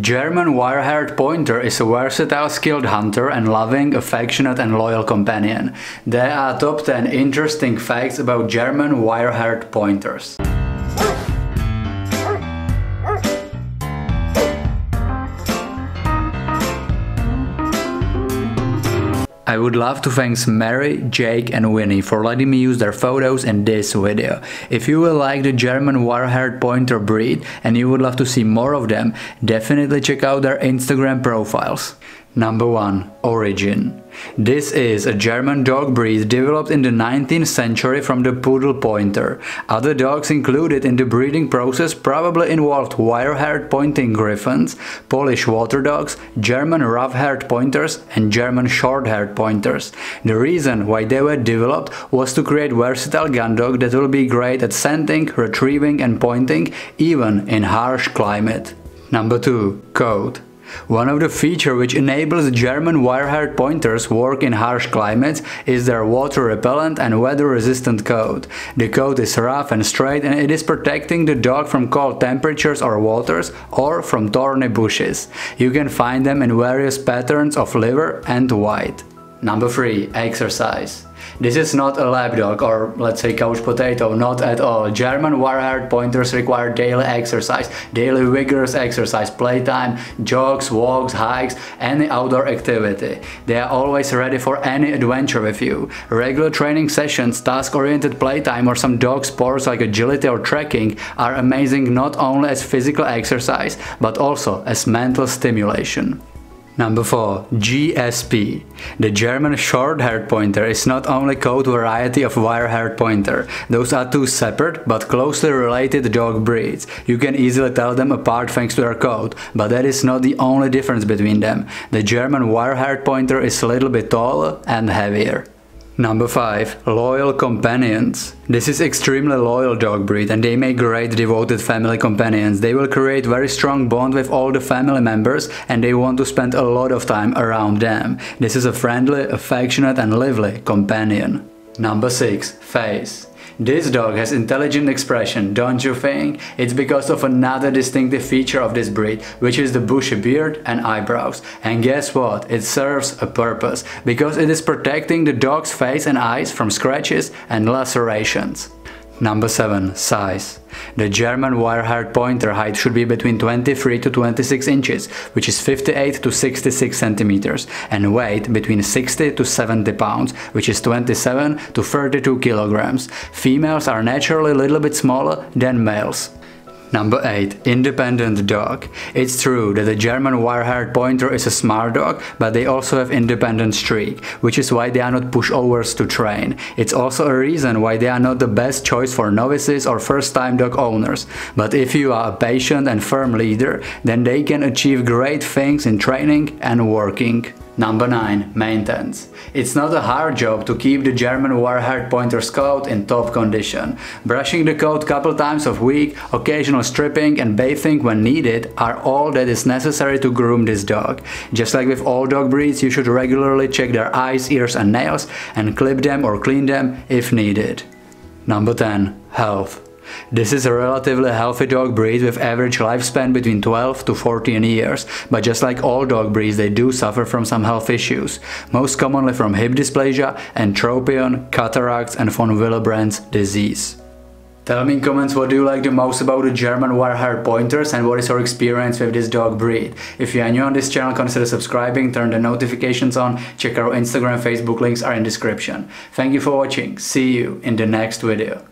German Wirehaired Pointer is a versatile, skilled hunter and loving, affectionate and loyal companion. There are top 10 interesting facts about German Wirehaired Pointers. I would love to thank Mary, Jake and Winnie for letting me use their photos in this video. If you will like the German Wirehaired Pointer breed and you would love to see more of them, definitely check out their Instagram profiles. Number 1. Origin. This is a German dog breed developed in the 19th century from the poodle pointer. Other dogs included in the breeding process probably involved wire-haired pointing griffons, Polish water dogs, German rough-haired pointers and German short-haired pointers. The reason why they were developed was to create versatile gun dog that will be great at scenting, retrieving and pointing, even in harsh climate. Number 2. Coat. One of the features which enables German Wirehaired Pointers work in harsh climates is their water repellent and weather resistant coat. The coat is rough and straight and it is protecting the dog from cold temperatures or waters or from thorny bushes. You can find them in various patterns of liver and white. Number 3. Exercise. This is not a lap dog or let's say couch potato, not at all. German Wirehaired Pointers require daily exercise, daily vigorous exercise, playtime, jogs, walks, hikes, any outdoor activity. They are always ready for any adventure with you. Regular training sessions, task-oriented playtime or some dog sports like agility or trekking are amazing not only as physical exercise but also as mental stimulation. Number 4. GSP. The German Short-haired Pointer is not only coat variety of Wirehaired Pointer. Those are two separate but closely related dog breeds. You can easily tell them apart thanks to their coat, but that is not the only difference between them. The German Wirehaired Pointer is a little bit taller and heavier. Number 5. Loyal companions. This is extremely loyal dog breed and they make great devoted family companions. They will create very strong bond with all the family members and they want to spend a lot of time around them. This is a friendly, affectionate and lively companion. Number 6. Face. This dog has intelligent expression, don't you think? It's because of another distinctive feature of this breed, which is the bushy beard and eyebrows. And guess what? It serves a purpose, because it is protecting the dog's face and eyes from scratches and lacerations. Number 7. Size. The German Wirehaired Pointer height should be between 23 to 26 inches, which is 58 to 66 centimeters, and weight between 60 to 70 pounds, which is 27 to 32 kilograms. Females are naturally a little bit smaller than males. Number 8. Independent dog. It's true that the German Wirehaired Pointer is a smart dog, but they also have independent streak, which is why they are not pushovers to train. It's also a reason why they are not the best choice for novices or first-time dog owners. But if you are a patient and firm leader, then they can achieve great things in training and working. Number 9. Maintenance. It's not a hard job to keep the German Wirehaired Pointer's coat in top condition. Brushing the coat couple times a week, occasional stripping and bathing when needed are all that is necessary to groom this dog. Just like with all dog breeds, you should regularly check their eyes, ears and nails and clip them or clean them if needed. Number 10. Health. This is a relatively healthy dog breed with average lifespan between 12 to 14 years, but just like all dog breeds they do suffer from some health issues, most commonly from hip dysplasia, entropion, cataracts and von Willebrand's disease. Tell me in comments what do you like the most about the German Wirehaired Pointers and what is your experience with this dog breed. If you are new on this channel, consider subscribing, turn the notifications on, check our Instagram, Facebook links are in description. Thank you for watching, see you in the next video.